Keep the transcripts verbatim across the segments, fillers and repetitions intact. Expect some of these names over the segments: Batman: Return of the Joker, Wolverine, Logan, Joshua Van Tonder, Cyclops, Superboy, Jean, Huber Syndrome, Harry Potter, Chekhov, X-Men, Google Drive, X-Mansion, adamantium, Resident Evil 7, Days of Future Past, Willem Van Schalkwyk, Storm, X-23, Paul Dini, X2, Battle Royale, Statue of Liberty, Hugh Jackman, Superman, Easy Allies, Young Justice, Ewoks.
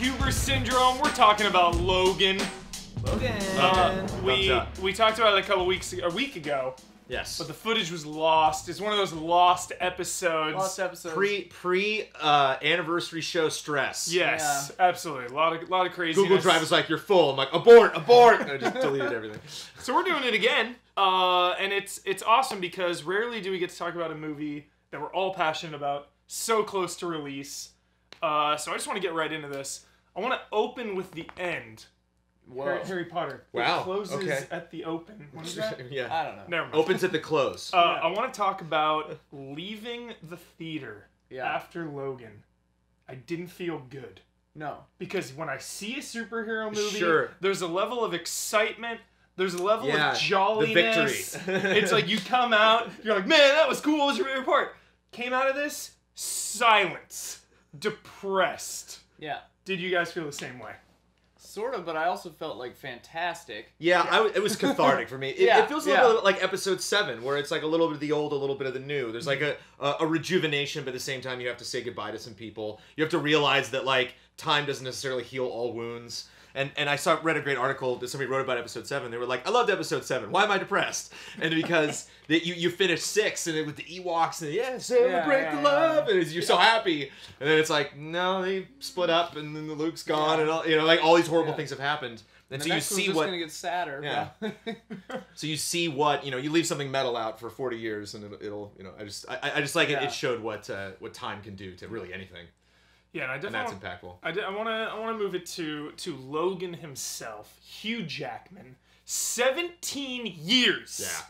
Huber syndrome. We're talking about Logan. Logan. Uh, we we talked about it a couple weeks a week ago. Yes. But the footage was lost. It's one of those lost episodes. Lost episodes. Pre pre uh, anniversary show stress. Yes, yeah. Absolutely. A lot of lot of craziness. Google Drive is like, you're full. I'm like, abort, abort. And I just deleted everything. So we're doing it again, uh, and it's it's awesome because rarely do we get to talk about a movie that we're all passionate about so close to release. Uh, so I just want to get right into this. I want to open with the end. Harry, Harry Potter. Wow. It closes okay. at the open. What is that? Yeah. I don't know. Never mind. Opens at the close. Uh, yeah. I want to talk about leaving the theater yeah. after Logan. I didn't feel good. No. Because when I see a superhero movie, sure. there's a level of excitement. There's a level yeah, of jolliness. The victory. It's like you come out, you're like, man, that was cool. What was your favorite part? Came out of this, silence. Depressed. Yeah. Did you guys feel the same way? Sort of, but I also felt, like, fantastic. Yeah, yeah. I w it was cathartic for me. It, yeah, it feels a little yeah. bit like episode seven, where it's, like, a little bit of the old, a little bit of the new. There's, like, a, a, a rejuvenation, but at the same time, you have to say goodbye to some people. You have to realize that, like, time doesn't necessarily heal all wounds. And and I saw read a great article that somebody wrote about episode seven. They were like, I loved episode seven. Why am I depressed? And because that you, you finished six and it, with the Ewoks and yeah, celebrate yeah, yeah, the love. Yeah. And you're yeah. so happy. And then it's like, no, they split up and then the Luke's gone. Yeah. And all, you know, like all these horrible yeah. things have happened. And, and so you see just what... going to get sadder. Yeah. So you see what, you know, you leave something metal out for forty years and it'll, it'll you know, I just, I, I just like yeah. it. It showed what, uh, what time can do to really anything. Yeah, and I definitely and that's want, impactful. I want to I want to move it to to Logan himself, Hugh Jackman, seventeen years yeah.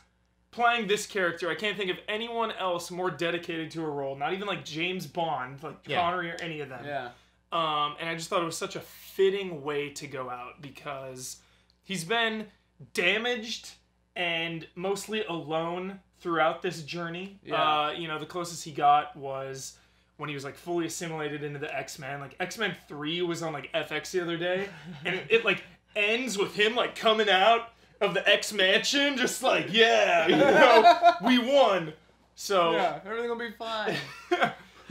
playing this character. I can't think of anyone else more dedicated to a role. Not even like James Bond, like yeah. Connery or any of them. Yeah. Um, and I just thought it was such a fitting way to go out because he's been damaged and mostly alone throughout this journey. Yeah. Uh, you know, the closest he got was when he was like fully assimilated into the X-Men. Like X-Men three was on like F X the other day. And it, it like ends with him like coming out of the X-Mansion. Just like, yeah, you know, we won. So yeah, everything will be fine.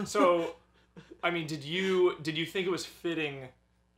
So, I mean, did you, did you think it was fitting,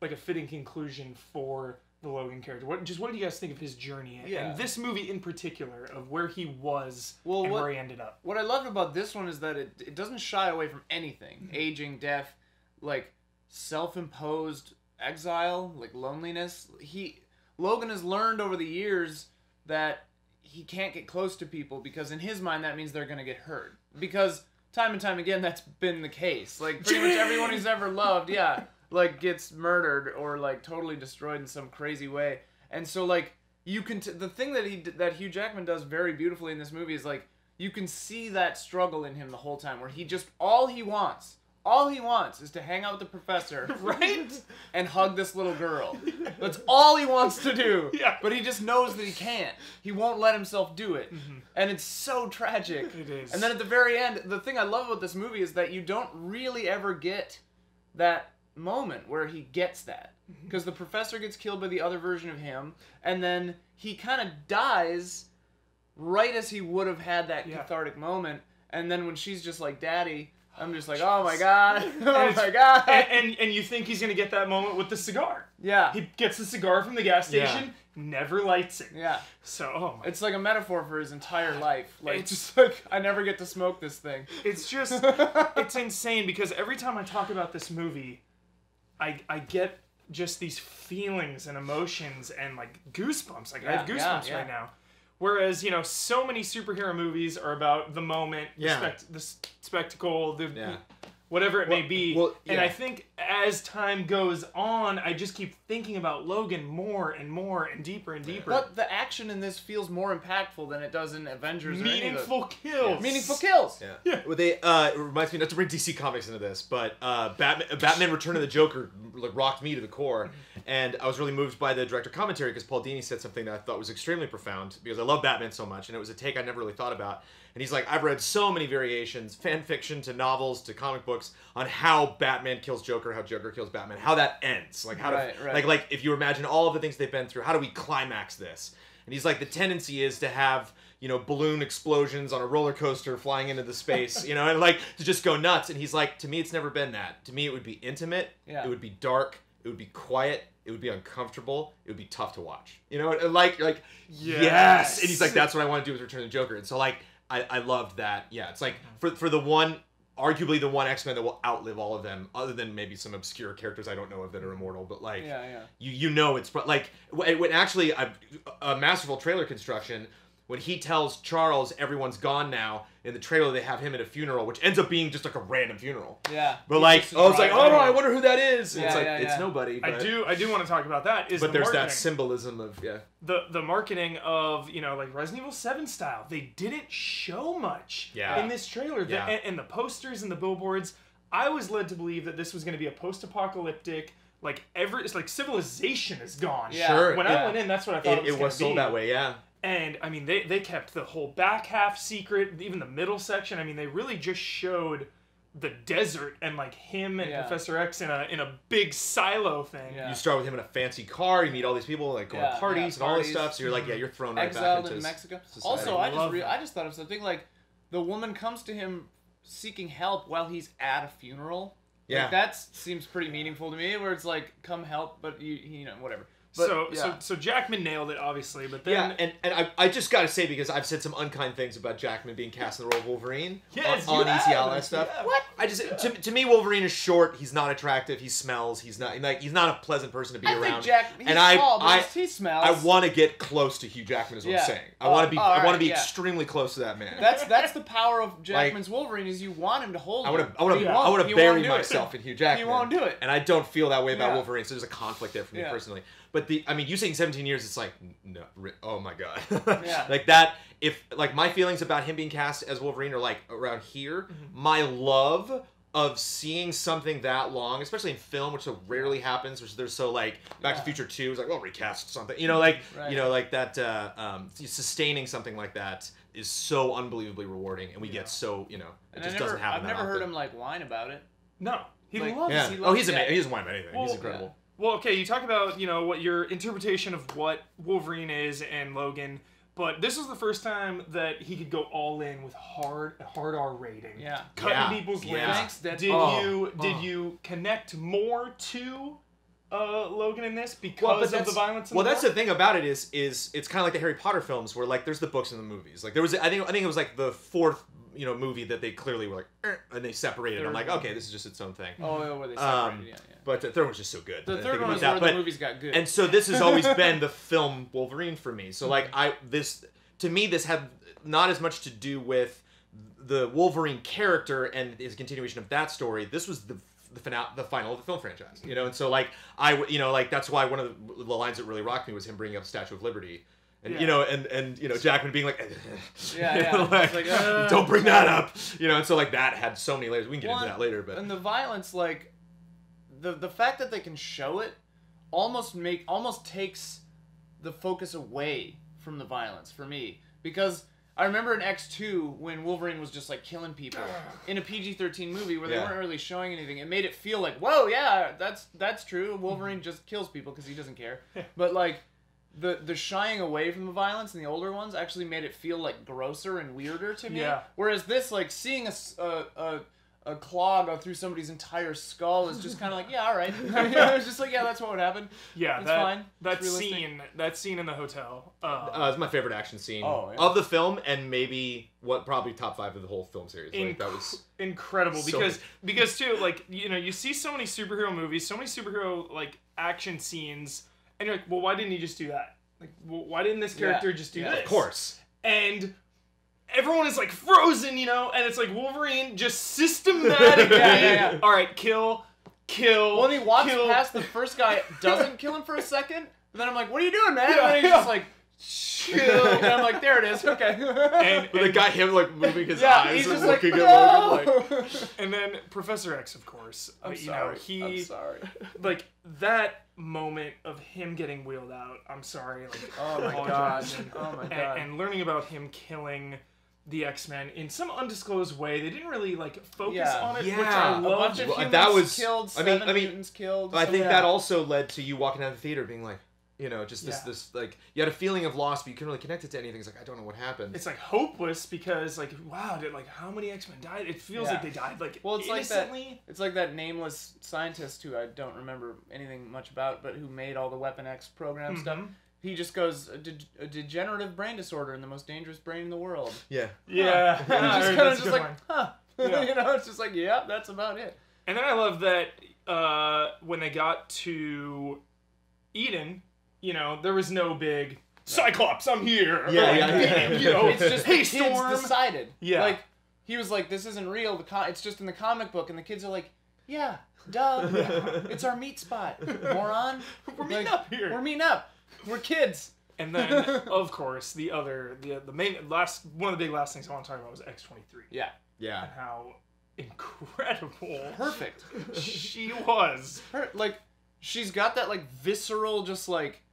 like a fitting conclusion for the Logan character? What, just what did you guys think of his journey yeah. and this movie in particular, of where he was well, and what, where he ended up? What I loved about this one is that it, it doesn't shy away from anything. Aging, death, like self-imposed exile, like loneliness. He Logan has learned over the years that he can't get close to people because in his mind that means they're going to get hurt. Because time and time again that's been the case. Like pretty much everyone he's ever loved, yeah. like, gets murdered or, like, totally destroyed in some crazy way. And so, like, you can... T the thing that he that Hugh Jackman does very beautifully in this movie is, like, you can see that struggle in him the whole time where he just... All he wants, all he wants is to hang out with the professor, right? And hug this little girl. That's all he wants to do. Yeah. But he just knows that he can't. He won't let himself do it. Mm-hmm. And it's so tragic. It is. And then at the very end, the thing I love about this movie is that you don't really ever get that moment where he gets that, because the professor gets killed by the other version of him, and then he kind of dies right as he would have had that yeah. cathartic moment. And then when she's just like, daddy, I'm just like, oh my god, oh my god. And, and and you think he's gonna get that moment with the cigar. Yeah, he gets the cigar from the gas station, yeah. never lights it. Yeah. So oh my. It's like a metaphor for his entire life. Like it's just like, I never get to smoke this thing. It's just it's insane, because every time I talk about this movie, I, I get just these feelings and emotions and, like, goosebumps. Like, yeah, I have goosebumps yeah, yeah. right now. Whereas, you know, so many superhero movies are about the moment, yeah. the, spect the spectacle, the yeah. whatever it well, may be. Well, yeah. And I think as time goes on, I just keep thinking about Logan more and more and deeper and deeper. But the action in this feels more impactful than it does in Avengers. Meaningful or kills. Yes. Meaningful kills. Yeah. yeah. Well, they uh, it reminds me not to bring D C Comics into this, but uh, Batman, Batman: Return of the Joker like rocked me to the core, and I was really moved by the director commentary because Paul Dini said something that I thought was extremely profound because I love Batman so much, and it was a take I never really thought about. And he's like, I've read so many variations, fan fiction to novels to comic books, on how Batman kills Joker, how Joker kills Batman, how that ends. Like, how right, to, right. like, like if you imagine all of the things they've been through, how do we climax this? And he's like, the tendency is to have, you know, balloon explosions on a roller coaster flying into the space, you know, and like to just go nuts. And he's like, to me, it's never been that. To me, it would be intimate. Yeah. It would be dark. It would be quiet. It would be uncomfortable. It would be tough to watch. You know, and like, you're like, yes. yes. And he's like, that's what I want to do is Return of the Joker. And so, like, I, I loved that. Yeah, it's like, for, for the one, arguably the one X-Men that will outlive all of them, other than maybe some obscure characters I don't know of that are immortal. But, like, yeah, yeah. You, you know it's, but like, when actually a, a masterful trailer construction, when he tells Charles everyone's gone now, in the trailer they have him at a funeral, which ends up being just like a random funeral. Yeah. But like, oh, it's like, oh, I wonder who that is. And yeah, it's like, yeah, yeah. It's nobody. But... I do, I do want to talk about that. Is but the there's marketing. that symbolism of yeah. The the marketing of you know like Resident Evil seven style. They didn't show much yeah. in this trailer. The, yeah. and, and the posters and the billboards. I was led to believe that this was going to be a post-apocalyptic. Like every, it's like civilization is gone. Yeah. Sure. When yeah. I went in, that's what I thought it, it was. It was sold be. that way. Yeah. And, I mean, they, they kept the whole back half secret, even the middle section. I mean, they really just showed the desert and, like, him and yeah. Professor X in a in a big silo thing. Yeah. You start with him in a fancy car. You meet all these people, like, going yeah, to parties, yeah, parties and all this stuff. So you're like, yeah, you're thrown right Exiled back into in Mexico. Society. Also, I, I just re I just thought of something. Like, the woman comes to him seeking help while he's at a funeral. Yeah. Like, that seems pretty meaningful to me, where it's like, come help, but, you, you know, whatever. But, so, yeah. so so Jackman nailed it, obviously, but then... Yeah, and, and I, I just gotta say, because I've said some unkind things about Jackman being cast in the role of Wolverine yes, on, on Easy Allies stuff. Yeah. What? I just to, to me, Wolverine is short, he's not attractive, he smells, he's not like he's not a pleasant person to be I around. Think Jack, he's and I, tall, but I, he smells. I want to get close to Hugh Jackman is what yeah. I'm saying. I oh, want to be oh, I want right, to be yeah. extremely close to that man. That's that's the power of Jackman's like, Wolverine is you want him to hold I wanna, I want to I want to bury myself in Hugh Jackman. He won't do it. And I don't feel that way about yeah. Wolverine, so there's a conflict there for me yeah. personally. But the, I mean, you saying seventeen years, it's like, no, oh my god, yeah. like that. If like my feelings about him being cast as Wolverine are like around here, mm-hmm. my love of seeing something that long, especially in film, which so rarely happens, which they're so like Back yeah. to Future Two is like, well, recast something, you know, like right. you know, like that. Uh, um, sustaining something like that is so unbelievably rewarding, and we yeah. get so you know, it and just never, doesn't happen. I've never often. heard him like whine about it. No, he like, loves. Yeah. He loves oh, he's yeah. amazing. He doesn't whine about anything. Well, he's incredible. Yeah. Well, okay, you talk about, you know, what your interpretation of what Wolverine is and Logan, but this was the first time that he could go all in with hard hard R rating. Yeah. Cutting yeah. people's yeah. legs. Did oh. you did oh. you connect more to uh, Logan in this because well, of the violence in Well, the that's book? the thing about it is is it's kind of like the Harry Potter films where like there's the books and the movies. Like there was I think I think it was like the fourth you know, movie that they clearly were like, and they separated. I'm like, okay, this is just its own thing. Oh, yeah, where they separated, um, yeah, yeah. But the third one's just so good. The third one was where the movies got good. And so this has always been the film Wolverine for me. So like, I this to me this had not as much to do with the Wolverine character and his continuation of that story. This was the the final the final of the film franchise, you know. And so like I you know like that's why one of the, the lines that really rocked me was him bringing up Statue of Liberty. And, yeah. you know, and, and, you know, Jackman being like, yeah, you know, yeah. like, like uh, don't bring that up. You know, and so, like, that had so many layers. We can get well, into that later, but. And the violence, like, the the fact that they can show it almost make, almost takes the focus away from the violence for me. Because I remember in X two when Wolverine was just, like, killing people in a P G thirteen movie where they yeah. weren't really showing anything. It made it feel like, whoa, yeah, that's, that's true. Wolverine just kills people because he doesn't care. But, like. The, the shying away from the violence in the older ones actually made it feel, like, grosser and weirder to me. Yeah. Whereas this, like, seeing a, a, a, a claw go through somebody's entire skull is just kind of like, yeah, all right. It was just like, yeah, that's what would happen. Yeah, it's that, fine. That it's scene, that scene in the hotel. Uh, uh, it's my favorite action scene oh, yeah. of the film, and maybe what probably top five of the whole film series. Like, Inc that was incredible. So because, because, too, like, you know, you see so many superhero movies, so many superhero, like, action scenes... And you're like, well, why didn't he just do that? Like, well, why didn't this character yeah. just do yeah, this? Of course. And everyone is, like, frozen, you know? And it's like Wolverine just systematically, yeah, yeah, yeah. all right, kill, kill, Well, he walks kill. past the first guy, doesn't kill him for a second, and then I'm like, what are you doing, man? Yeah, and he's yeah. just like, chill. And I'm like, there it is, okay. And, and the guy, him, like, moving his yeah, eyes and looking like, at no! Logan, like... And then Professor X, of course. I'm uh, sorry, you know, he, I'm sorry. Like, that... moment of him getting wheeled out. I'm sorry. Like, oh my god. And, oh my god. And, and learning about him killing the X-Men in some undisclosed way. They didn't really like focus yeah. on it, yeah. which I loved. Well, that was killed. I mean, I mean, killed, I think yeah. that also led to you walking out of the theater being like, You know, just this, yeah. this, like, you had a feeling of loss, but you couldn't really connect it to anything. It's like, I don't know what happened. It's like hopeless because, like, wow, did, like, how many X-Men died? It feels yeah. like they died, like, well, it's innocently. Like that, it's like that nameless scientist who I don't remember anything much about, but who made all the Weapon X program mm-hmm. stuff. He just goes, a, de a degenerative brain disorder and the most dangerous brain in the world. Yeah. Yeah. Huh. And just kind of just like, line. huh. Yeah. You know, it's just like, yeah, that's about it. And then I love that uh, when they got to Eden... You know, there was no big Cyclops. I'm here. Yeah, like, yeah, yeah. You know, it's just hey, the kids Storm. Decided. Yeah, like he was like, this isn't real. The co it's just in the comic book, and the kids are like, yeah, duh, it's our meet spot, moron. We're meeting like, up here. We're meeting up. We're kids. And then, of course, the other, the the main last one of the big last things I want to talk about was X twenty-three. Yeah, yeah. And how incredible, perfect she was. Her, like, she's got that like visceral, just like.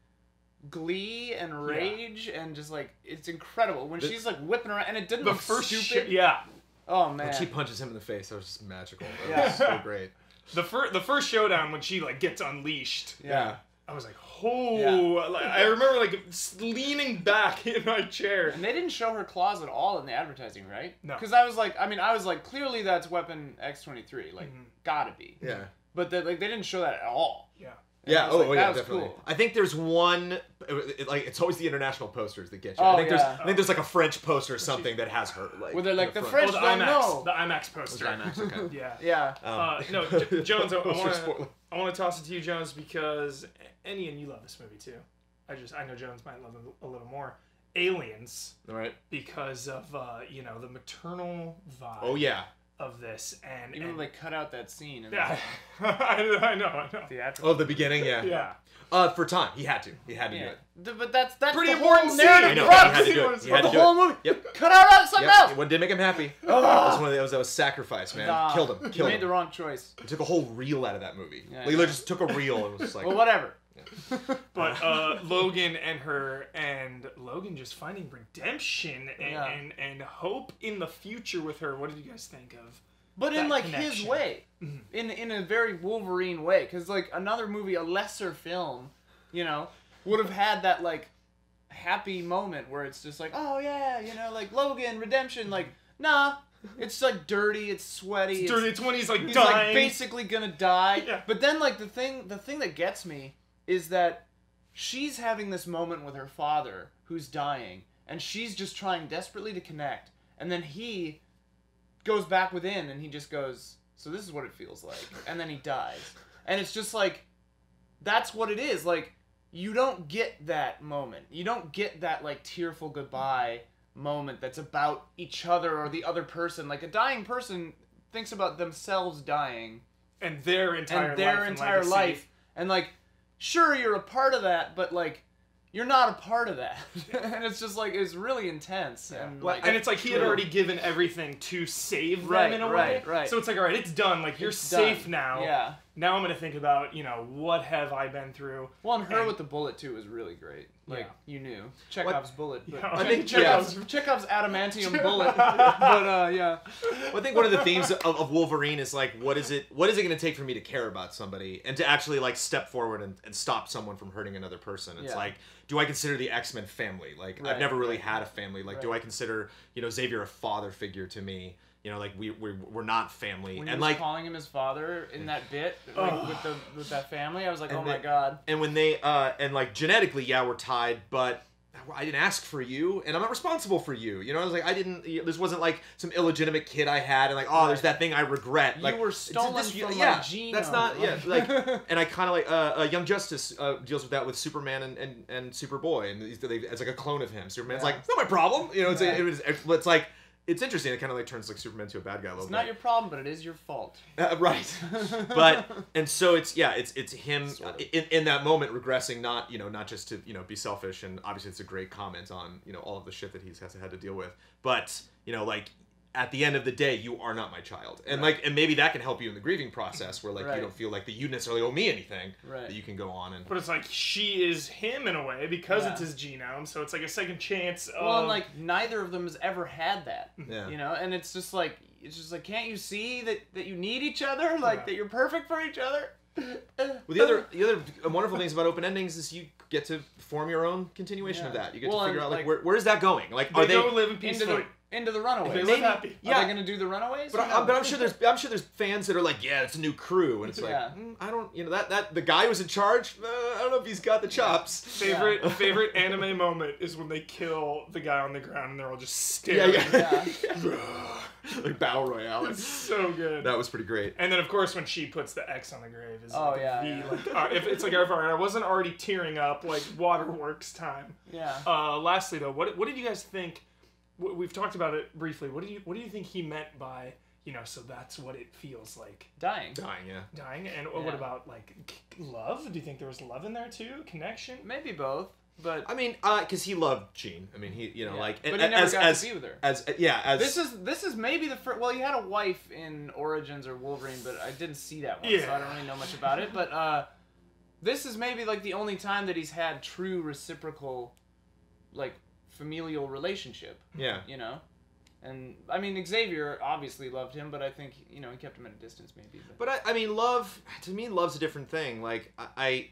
Glee and rage yeah. and just like it's incredible when the, she's like whipping around and it didn't the look first stupid. Yeah. Oh man. When she punches him in the face, that was just magical. That yeah. was so great. The first the first showdown when she like gets unleashed. Yeah. I was like, oh! Yeah. Like, I remember like leaning back in my chair. And they didn't show her claws at all in the advertising, right? No. Because I was like, I mean, I was like, clearly that's Weapon X twenty-three. Like, mm-hmm. gotta be. Yeah. But they, like they didn't show that at all. Yeah. Yeah, oh, like, oh yeah, definitely. Cool. I think there's one, it, it, like, it's always the international posters that get you. Oh, I think, yeah. there's, I think there's, like, a French poster or something that has her, like... Well, they're like, the, the French oh, the IMAX, know. The IMAX poster. The IMAX, okay. yeah. Yeah. Um. Uh, no, J Jones, I, I want to toss it to you, Jones, because, and Ian, you love this movie, too. I just, I know Jones might love it a little more. Aliens. All right. Because of, uh, you know, the maternal vibe. Oh, yeah. Of this and even and, like cut out that scene. And yeah, like, I know, I know. Theatrical. Oh, the beginning, yeah, yeah. Uh, for time, he had to, he had to yeah. do it. But that's that's pretty the important narrative. Know, he had to do it. He had to the do whole it. Movie. Yep. Cut out out something yep. else. What did make him happy? Oh. That was one of those. That was sacrifice, man. Nah. Killed him. Killed you made him. The wrong choice. He took a whole reel out of that movie. Yeah, like, yeah. just took a reel and was just like, well, whatever. Yeah. But uh, Logan and her and Logan just finding redemption and, yeah. and and hope in the future with her. What did you guys think of? But in like connection? His way, mm-hmm. in in a very Wolverine way, because like another movie, a lesser film, you know, would have had that like happy moment where it's just like, oh yeah, you know, like Logan redemption. Like nah, it's like dirty, it's sweaty, it's dirty. It's when he's like he's, dying, like, basically gonna die. Yeah. But then like the thing, the thing that gets me. Is that she's having this moment with her father, who's dying, and she's just trying desperately to connect. And then he goes back within, and he just goes, so this is what it feels like. And then he dies. And it's just like, that's what it is. Like, you don't get that moment. You don't get that, like, tearful goodbye moment that's about each other or the other person. Like, a dying person thinks about themselves dying. And their entire and their life entire and life. And, like... Sure, you're a part of that, but, like, you're not a part of that. And it's just, like, it's really intense. Yeah. And, like, and it's like he had already given everything to save them right, in a right, way. Right, right, So it's like, all right, it's done. Like, you're it's safe done. Now. Yeah. Now I'm going to think about, you know, what have I been through? Well, and her and, with the bullet, too, was really great. Like, yeah. you knew. Chekhov's what? bullet. But yeah. I think Chekhov's, yeah. Chekhov's adamantium bullet. But, uh, yeah. Well, I think one of the themes of, of Wolverine is, like, what is it What is it going to take for me to care about somebody and to actually, like, step forward and, and stop someone from hurting another person? It's yeah. like, do I consider the X-Men family? Like, right. I've never really had a family. Like, right. do I consider, you know, Xavier a father figure to me? You know, like, we, we're, we're not family. When and he was like calling him his father in that bit, like, uh, with, the, with that family, I was like, oh, they, my God. And when they, uh, and, like, genetically, yeah, we're tied, but I didn't ask for you, and I'm not responsible for you. You know, I was like, I didn't, this wasn't, like, some illegitimate kid I had, and, like, oh, there's that thing I regret. Like, you were stolen this, from yeah, my genome. That's not, yeah, like, and I kind of, like, uh, uh, Young Justice uh, deals with that with Superman and, and, and Superboy, and they, it's, like, a clone of him. Superman's yeah. like, it's not my problem. You know, it's, right. it, it, it's, it's like, it's interesting. It kind of like turns like Superman to a bad guy a little bit. It's not your problem, but it is your fault. Uh, right. But and so it's yeah, it's it's him sort of. in, in that moment regressing, not you know not just to you know be selfish, and obviously it's a great comment on you know all of the shit that he's has had to deal with. But you know like at the end of the day, you are not my child, and right. like and maybe that can help you in the grieving process where like right. you don't feel like that you necessarily owe me anything. Right. That you can go on and. But it's like she is him in a way because yeah. it's his genome, so it's like a second chance. Of... Well, and like neither of them has ever had that. Yeah. You know, and it's just like it's just like can't you see that that you need each other, like yeah. that you're perfect for each other. Well, the other the other wonderful things about open endings is you get to form your own continuation yeah. of that. You get well, to figure out like, like where, where is that going? Like, they are they go live in peace into, into the Runaways? They live happy. Yeah. Are they going to do the Runaways? But, I, no? but I'm sure there's I'm sure there's fans that are like, yeah, it's a new crew, and it's like yeah. mm, I don't you know that that the guy who's in charge. Uh, I don't know if he's got the chops. Yeah. Favorite yeah. favorite anime moment is when they kill the guy on the ground and they're all just staring. Yeah, yeah. yeah. Like Battle Royale. It's so good. That was pretty great. And then, of course, when she puts the X on the grave. Is oh, like yeah. The, yeah. Like, uh, if it's like, if I wasn't already tearing up, like, waterworks time. Yeah. Uh, lastly, though, what, what did you guys think? We've talked about it briefly. What do you, what do you think he meant by, you know, so that's what it feels like? Dying. Dying, yeah. Dying. And yeah. what about, like, love? Do you think there was love in there, too? Connection? Maybe both. But I mean, uh, because he loved Jean. I mean, he, you know, yeah. like, and, but he never as, got as, to be with her. As, yeah, as this is this is maybe the first. Well, he had a wife in Origins or Wolverine, but I didn't see that one, yeah. so I don't really know much about it. But uh, this is maybe like the only time that he's had true reciprocal, like, familial relationship. Yeah, you know. And, I mean, Xavier obviously loved him, but I think, you know, he kept him at a distance, maybe. But, but I, I mean, love, to me, love's a different thing. Like, I. I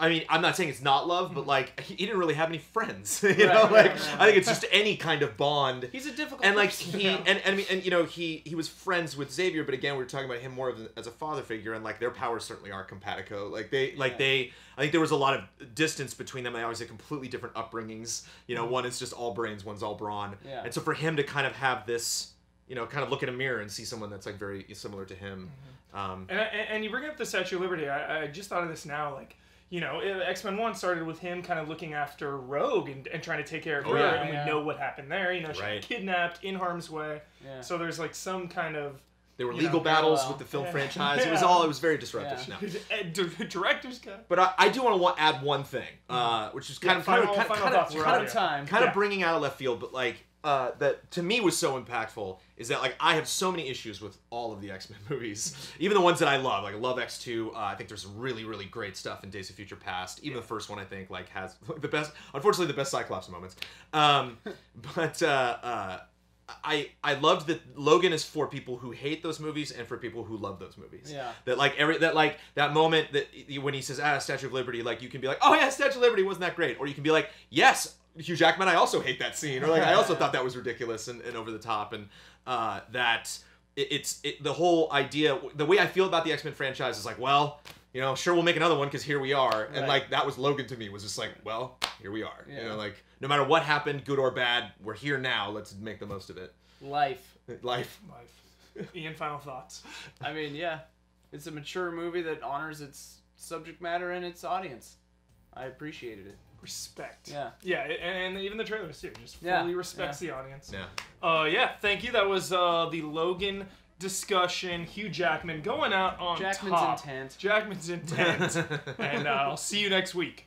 I mean, I'm not saying it's not love, but, like, he, he didn't really have any friends, you right, know? Like, right, right. I think it's just any kind of bond. He's a difficult and, like, person. He, and, and, and, and, you know, he, he was friends with Xavier, but, again, we were talking about him more of as a father figure, and, like, their powers certainly are compatico. Like, they, like, yeah. they, I think there was a lot of distance between them. They always had completely different upbringings. You know, mm-hmm. one is just all brains, one's all brawn. Yeah. And so for him to kind of have this, you know, kind of look in a mirror and see someone that's, like, very similar to him. Mm-hmm. um, and, and you bring up the Statue of Liberty. I, I just thought of this now, like, you know, X-Men one started with him kind of looking after Rogue and, and trying to take care of oh, her, yeah, and yeah. we know what happened there. You know, she right. got kidnapped, in harm's way. Yeah. So there's, like, some kind of... There were legal know, battles well. with the film yeah. franchise. Yeah. It was all, it was very disruptive. Yeah. No. Director's cut. But I, I do want to add one thing, uh, which is kind yeah, of... Final, kind final, kind final of, kind of, time. kind yeah. of bringing out of left field, but, like, uh, that to me was so impactful is that, like, I have so many issues with all of the X-Men movies, even the ones that I love. Like, I love X two. Uh, I think there's some really, really great stuff in Days of Future Past. Even yeah. the first one, I think, like, has the best, unfortunately, the best Cyclops moments. Um, but uh, uh, I I loved that Logan is for people who hate those movies and for people who love those movies. Yeah. That, like, every that like that moment that when he says, ah, Statue of Liberty, like, you can be like, oh yeah, Statue of Liberty, wasn't that great? Or you can be like, yes, Hugh Jackman, I also hate that scene, or, like, I also thought that was ridiculous and, and over the top, and uh, that it, it's it, the whole idea, the way I feel about the X-Men franchise is like, well, you know, sure, we'll make another one because here we are, and right. like that was Logan to me, was just like, well, here we are, yeah. you know, like, no matter what happened, good or bad, we're here now. Let's make the most of it. Life, life, life. Ian, final thoughts. I mean, yeah, it's a mature movie that honors its subject matter and its audience. I appreciated it. Respect. Yeah. Yeah, and, and even the trailers too. Just fully yeah. respects yeah. the audience. Yeah. Uh, yeah. Thank you. That was uh the Logan discussion. Hugh Jackman going out on Jackman's top. Jackman's intent. Jackman's intent. And uh, I'll see you next week.